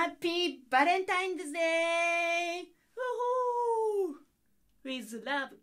Happy Valentine's Day! Woohoo! With love.